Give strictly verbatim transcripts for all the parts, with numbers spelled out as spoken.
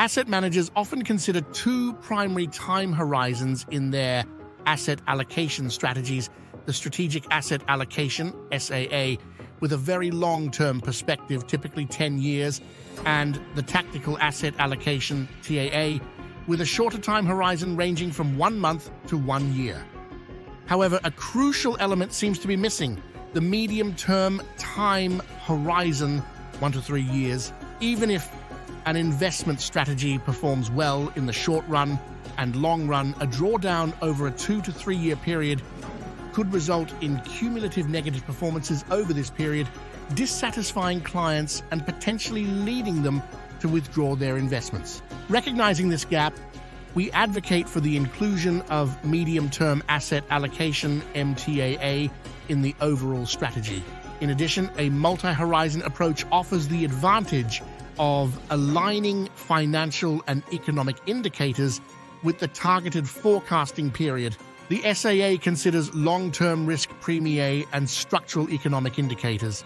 Asset managers often consider two primary time horizons in their asset allocation strategies: the strategic asset allocation, S A A, with a very long-term perspective, typically ten years, and the tactical asset allocation, T A A, with a shorter time horizon ranging from one month to one year. However, a crucial element seems to be missing: the medium-term time horizon, one to three years. Even if an investment strategy performs well in the short run and long run, a drawdown over a two to three year period could result in cumulative negative performances over this period, dissatisfying clients and potentially leading them to withdraw their investments. Recognizing this gap, we advocate for the inclusion of medium-term asset allocation, M T A A, in the overall strategy. In addition, a multi-horizon approach offers the advantage of aligning financial and economic indicators with the targeted forecasting period. The S A A considers long-term risk premiae and structural economic indicators.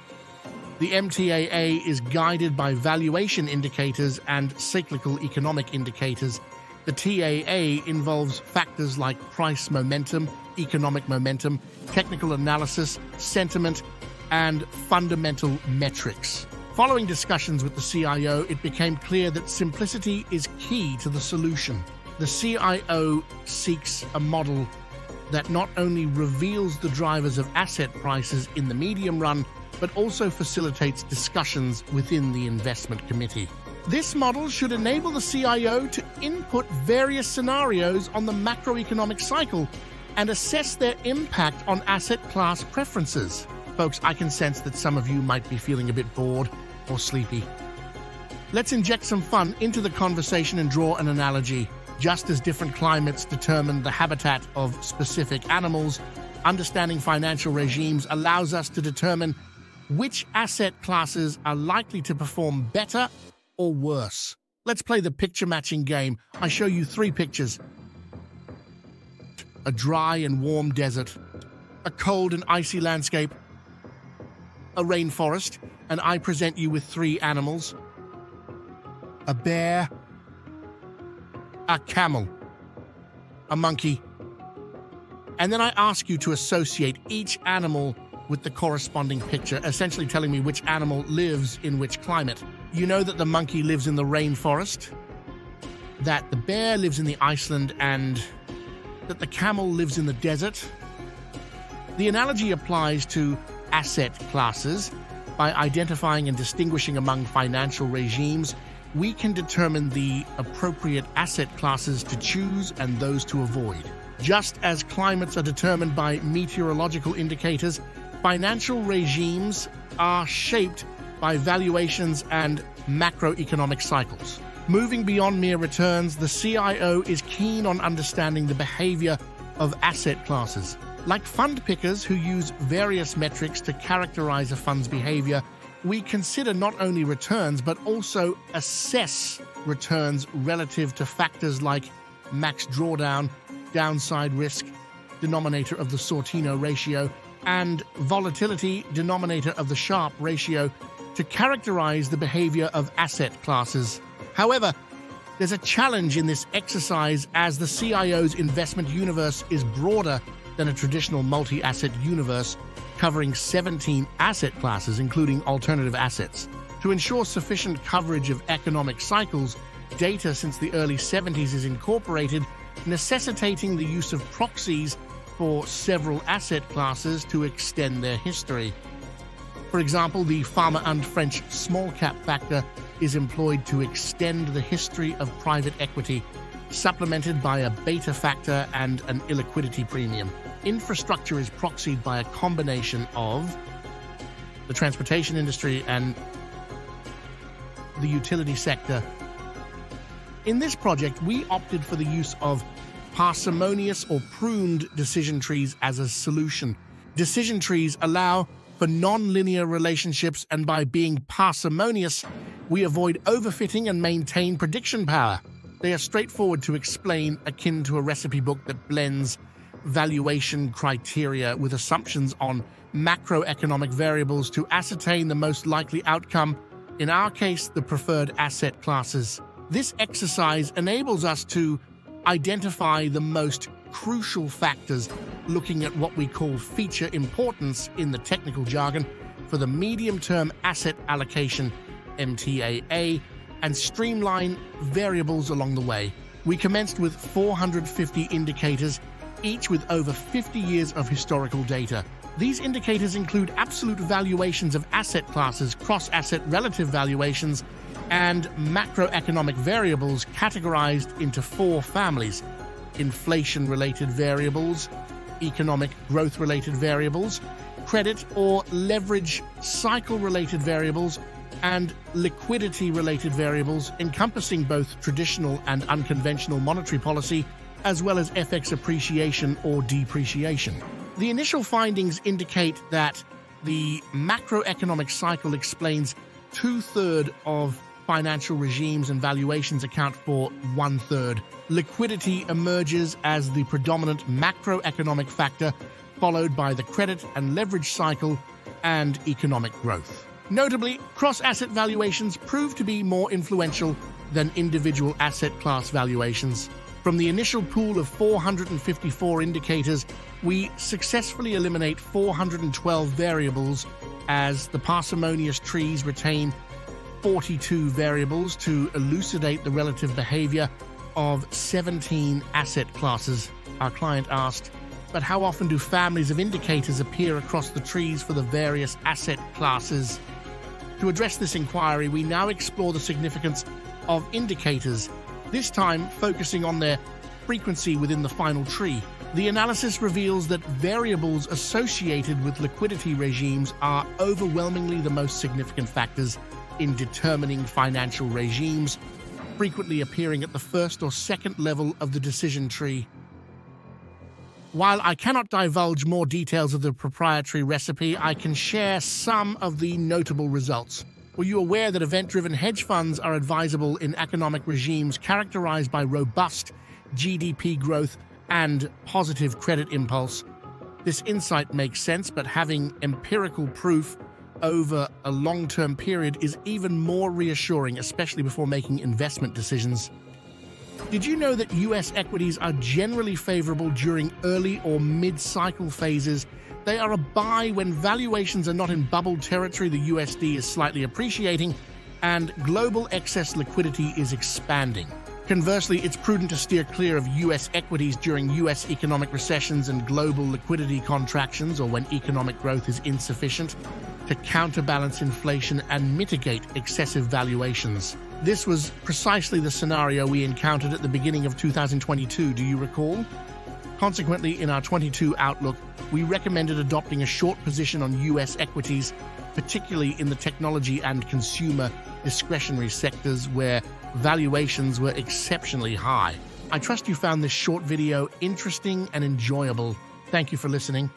The M T A A is guided by valuation indicators and cyclical economic indicators. The T A A involves factors like price momentum, economic momentum, technical analysis, sentiment, and fundamental metrics. Following discussions with the C I O, it became clear that simplicity is key to the solution. The C I O seeks a model that not only reveals the drivers of asset prices in the medium run, but also facilitates discussions within the investment committee. This model should enable the C I O to input various scenarios on the macroeconomic cycle and assess their impact on asset class preferences. Folks, I can sense that some of you might be feeling a bit bored or sleepy. Let's inject some fun into the conversation and draw an analogy. Just as different climates determine the habitat of specific animals, understanding financial regimes allows us to determine which asset classes are likely to perform better or worse. Let's play the picture matching game. I show you three pictures: a dry and warm desert, a cold and icy landscape, a rainforest, and I present you with three animals: a bear, a camel, a monkey. And then I ask you to associate each animal with the corresponding picture, essentially telling me which animal lives in which climate. You know that the monkey lives in the rainforest, that the bear lives in the Iceland, and that the camel lives in the desert. The analogy applies to asset classes. By identifying and distinguishing among financial regimes, we can determine the appropriate asset classes to choose and those to avoid. Just as climates are determined by meteorological indicators, financial regimes are shaped by valuations and macroeconomic cycles. Moving beyond mere returns, the C I O is keen on understanding the behavior of asset classes. Like fund pickers who use various metrics to characterize a fund's behavior, we consider not only returns, but also assess returns relative to factors like max drawdown, downside risk, denominator of the Sortino ratio, and volatility, denominator of the Sharpe ratio, to characterize the behavior of asset classes. However, there's a challenge in this exercise, as the C I O's investment universe is broader than a traditional multi-asset universe, covering seventeen asset classes, including alternative assets. To ensure sufficient coverage of economic cycles, data since the early seventies is incorporated, necessitating the use of proxies for several asset classes to extend their history. For example, the Fama and French small cap factor is employed to extend the history of private equity, supplemented by a beta factor and an illiquidity premium. Infrastructure is proxied by a combination of the transportation industry and the utility sector. In this project, we opted for the use of parsimonious or pruned decision trees as a solution. Decision trees allow for non-linear relationships, and by being parsimonious, we avoid overfitting and maintain prediction power. They are straightforward to explain, akin to a recipe book that blends valuation criteria with assumptions on macroeconomic variables to ascertain the most likely outcome, in our case, the preferred asset classes. This exercise enables us to identify the most crucial factors, looking at what we call feature importance in the technical jargon, for the medium-term asset allocation, M T A A, and streamline variables along the way. We commenced with four hundred fifty indicators, each with over fifty years of historical data. These indicators include absolute valuations of asset classes, cross-asset relative valuations, and macroeconomic variables categorized into four families: inflation-related variables, economic growth-related variables, credit or leverage cycle-related variables, and liquidity-related variables encompassing both traditional and unconventional monetary policy, as well as F X appreciation or depreciation. The initial findings indicate that the macroeconomic cycle explains two-thirds of financial regimes, and valuations account for one-third. Liquidity emerges as the predominant macroeconomic factor, followed by the credit and leverage cycle and economic growth. Notably, cross-asset valuations prove to be more influential than individual asset class valuations. From the initial pool of four hundred fifty-four indicators, we successfully eliminate four hundred twelve variables, as the parsimonious trees retain forty-two variables to elucidate the relative behavior of seventeen asset classes. Our client asked, "But how often do families of indicators appear across the trees for the various asset classes?" To address this inquiry, we now explore the significance of indicators, this time focusing on their frequency within the final tree. The analysis reveals that variables associated with liquidity regimes are overwhelmingly the most significant factors in determining financial regimes, frequently appearing at the first or second level of the decision tree. While I cannot divulge more details of the proprietary recipe, I can share some of the notable results. Were you aware that event-driven hedge funds are advisable in economic regimes characterized by robust G D P growth and positive credit impulse? This insight makes sense, but having empirical proof over a long-term period is even more reassuring, especially before making investment decisions. Did you know that U S equities are generally favorable during early or mid-cycle phases? They are a buy when valuations are not in bubble territory, the U S D is slightly appreciating, and global excess liquidity is expanding. Conversely, it's prudent to steer clear of U S equities during U S economic recessions and global liquidity contractions, or when economic growth is insufficient to counterbalance inflation and mitigate excessive valuations. This was precisely the scenario we encountered at the beginning of two thousand twenty-two, do you recall? Consequently, in our twenty-two outlook, we recommended adopting a short position on U S equities, particularly in the technology and consumer discretionary sectors where valuations were exceptionally high. I trust you found this short video interesting and enjoyable. Thank you for listening.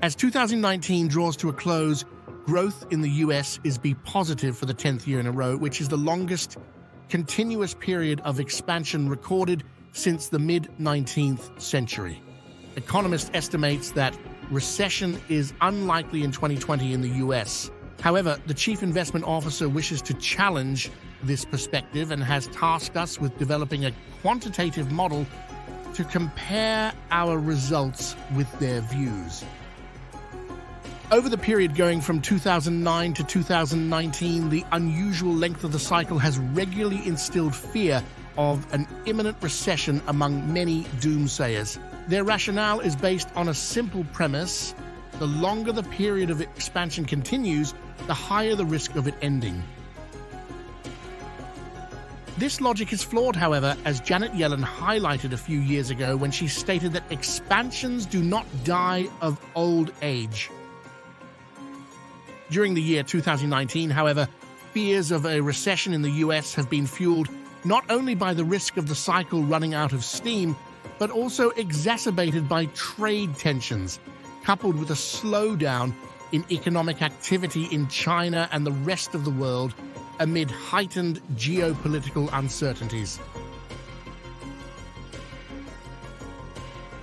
As two thousand nineteen draws to a close, growth in the U S is B positive for the tenth year in a row, which is the longest continuous period of expansion recorded since the mid-nineteenth century. Economists estimate that recession is unlikely in twenty twenty in the U S. However, the chief investment officer wishes to challenge this perspective and has tasked us with developing a quantitative model to compare our results with their views. Over the period going from two thousand nine to two thousand nineteen, the unusual length of the cycle has regularly instilled fear of an imminent recession among many doomsayers. Their rationale is based on a simple premise: the longer the period of expansion continues, the higher the risk of it ending. This logic is flawed, however, as Janet Yellen highlighted a few years ago when she stated that expansions do not die of old age. During the year two thousand nineteen, however, fears of a recession in the U S have been fueled not only by the risk of the cycle running out of steam, but also exacerbated by trade tensions, coupled with a slowdown in economic activity in China and the rest of the world, amid heightened geopolitical uncertainties.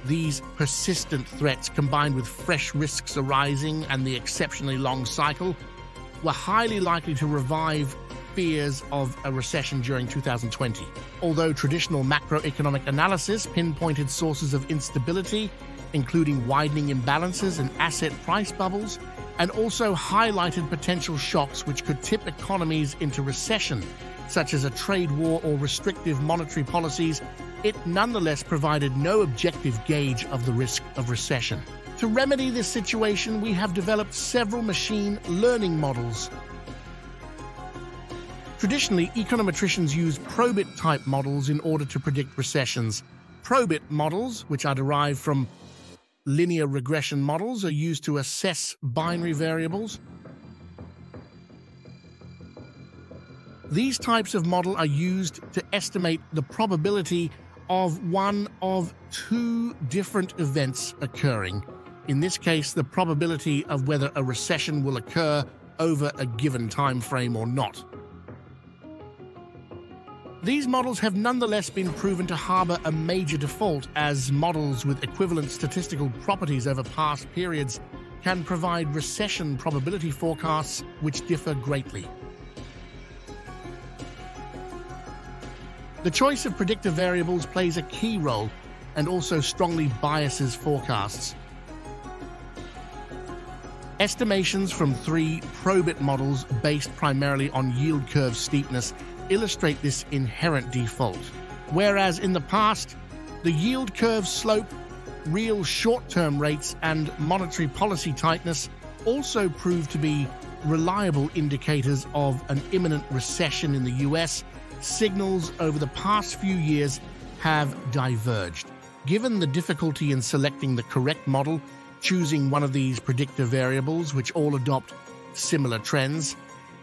These persistent threats, combined with fresh risks arising and the exceptionally long cycle, were highly likely to revive fears of a recession during two thousand twenty. Although traditional macroeconomic analysis pinpointed sources of instability, including widening imbalances and asset price bubbles, and also highlighted potential shocks which could tip economies into recession, such as a trade war or restrictive monetary policies, it nonetheless provided no objective gauge of the risk of recession. To remedy this situation, we have developed several machine learning models. Traditionally, econometricians use PROBIT-type models in order to predict recessions. PROBIT models, which are derived from linear regression models, are used to assess binary variables. These types of model are used to estimate the probability of one of two different events occurring. In this case, the probability of whether a recession will occur over a given time frame or not. These models have nonetheless been proven to harbor a major default, as models with equivalent statistical properties over past periods can provide recession probability forecasts which differ greatly. The choice of predictor variables plays a key role and also strongly biases forecasts. Estimations from three PROBIT models based primarily on yield curve steepness illustrate this inherent default. Whereas in the past, the yield curve slope, real short-term rates, and monetary policy tightness also proved to be reliable indicators of an imminent recession in the U S, signals over the past few years have diverged. Given the difficulty in selecting the correct model, choosing one of these predictor variables, which all adopt similar trends,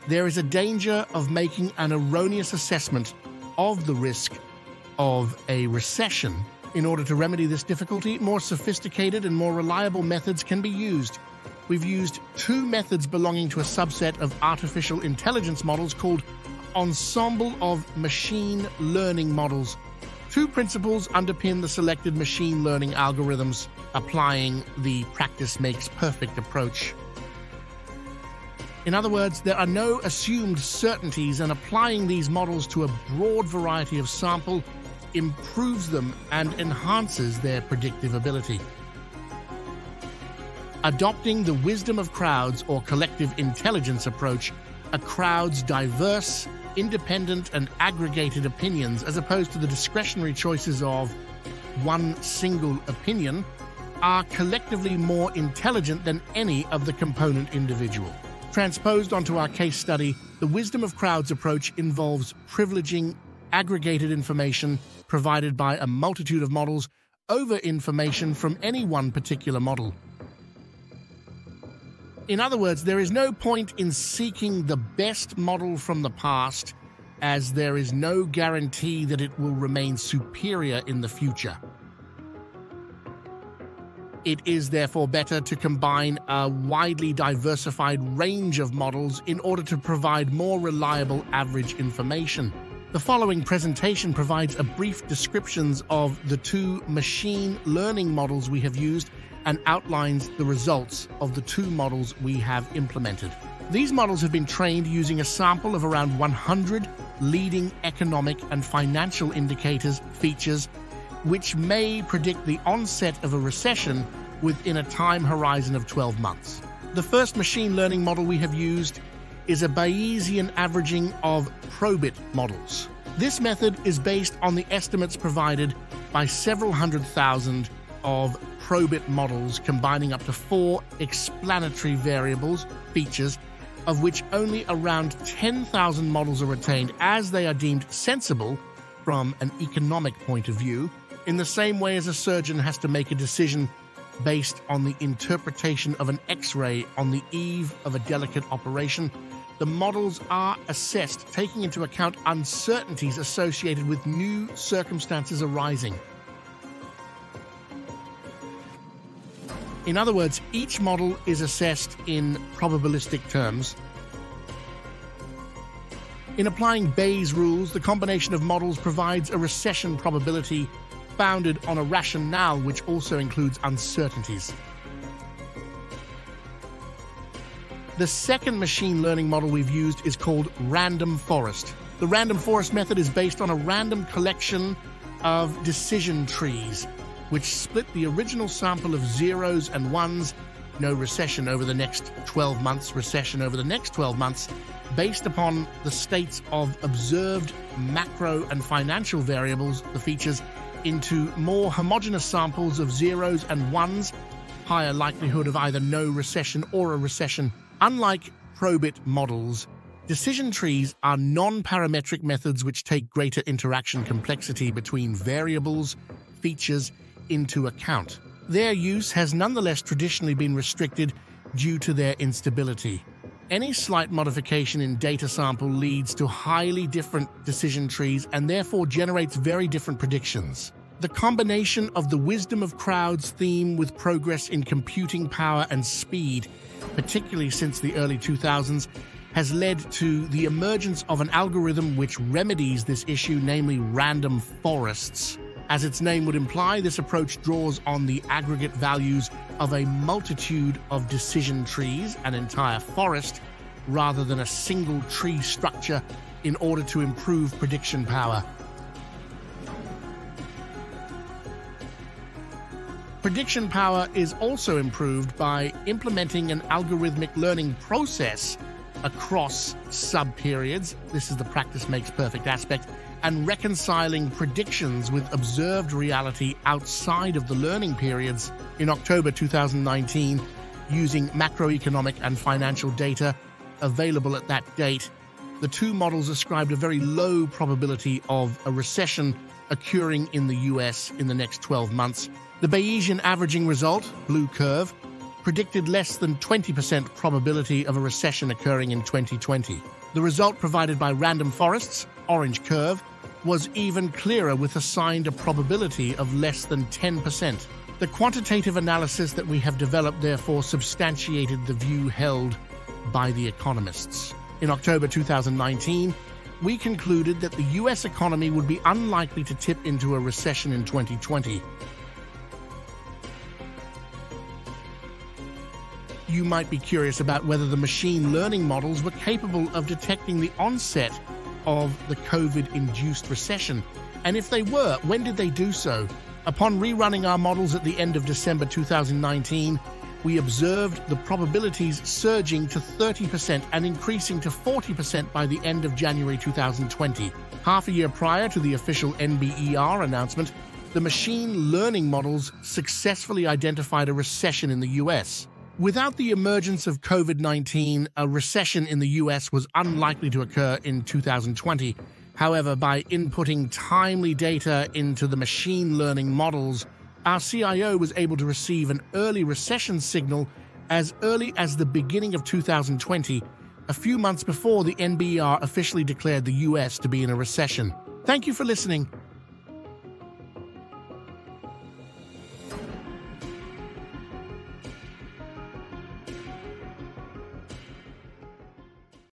there is a danger of making an erroneous assessment of the risk of a recession. In order to remedy this difficulty, more sophisticated and more reliable methods can be used. We've used two methods belonging to a subset of artificial intelligence models called ensemble of machine learning models. Two principles underpin the selected machine learning algorithms, applying the practice makes perfect approach. In other words, there are no assumed certainties, and applying these models to a broad variety of sample improves them and enhances their predictive ability. Adopting the wisdom of crowds or collective intelligence approach, a crowd's diverse, independent and aggregated opinions, as opposed to the discretionary choices of one single opinion, are collectively more intelligent than any of the component individual. Transposed onto our case study, the wisdom of crowds approach involves privileging aggregated information provided by a multitude of models over information from any one particular model. In other words, there is no point in seeking the best model from the past, as there is no guarantee that it will remain superior in the future. It is therefore better to combine a widely diversified range of models in order to provide more reliable average information. The following presentation provides a brief description of the two machine learning models we have used and outlines the results of the two models we have implemented. These models have been trained using a sample of around one hundred leading economic and financial indicators features, which may predict the onset of a recession within a time horizon of twelve months. The first machine learning model we have used is a Bayesian averaging of PROBIT models. This method is based on the estimates provided by several hundred thousand of PROBIT models, combining up to four explanatory variables, features, of which only around ten thousand models are retained, as they are deemed sensible from an economic point of view, in the same way as a surgeon has to make a decision based on the interpretation of an X-ray on the eve of a delicate operation. The models are assessed taking into account uncertainties associated with new circumstances arising. In other words, each model is assessed in probabilistic terms. In applying Bayes' rules, the combination of models provides a recession probability founded on a rationale which also includes uncertainties. The second machine learning model we've used is called random forest. The random forest method is based on a random collection of decision trees, which split the original sample of zeros and ones, no recession over the next twelve months, recession over the next twelve months, based upon the states of observed macro and financial variables, the features, into more homogeneous samples of zeros and ones, higher likelihood of either no recession or a recession. Unlike PROBIT models, decision trees are non-parametric methods which take greater interaction complexity between variables, features into account. Their use has nonetheless traditionally been restricted due to their instability. Any slight modification in data sample leads to highly different decision trees and therefore generates very different predictions. The combination of the wisdom of crowds theme with progress in computing power and speed, particularly since the early two thousands, has led to the emergence of an algorithm which remedies this issue, namely random forests. As its name would imply, this approach draws on the aggregate values of a multitude of decision trees, an entire forest, rather than a single tree structure, in order to improve prediction power. Prediction power is also improved by implementing an algorithmic learning process across sub-periods. This is the practice makes perfect aspect, and reconciling predictions with observed reality outside of the learning periods. In October two thousand nineteen, using macroeconomic and financial data available at that date, the two models ascribed a very low probability of a recession occurring in the U S in the next twelve months. The Bayesian averaging result, blue curve, predicted less than twenty percent probability of a recession occurring in twenty twenty. The result provided by random forests, orange curve, was even clearer, with assigned a probability of less than ten percent. The quantitative analysis that we have developed therefore substantiated the view held by the economists. In October two thousand nineteen, we concluded that the U S economy would be unlikely to tip into a recession in twenty twenty. You might be curious about whether the machine learning models were capable of detecting the onset of the COVID-induced recession, and if they were, when did they do so? Upon rerunning our models at the end of December two thousand nineteen, we observed the probabilities surging to thirty percent and increasing to forty percent by the end of January two thousand twenty. Half a year prior to the official N B E R announcement, the machine learning models successfully identified a recession in the U S Without the emergence of COVID nineteen, a recession in the U S was unlikely to occur in two thousand twenty. However, by inputting timely data into the machine learning models, our C I O was able to receive an early recession signal as early as the beginning of two thousand twenty, a few months before the N B E R officially declared the U S to be in a recession. Thank you for listening.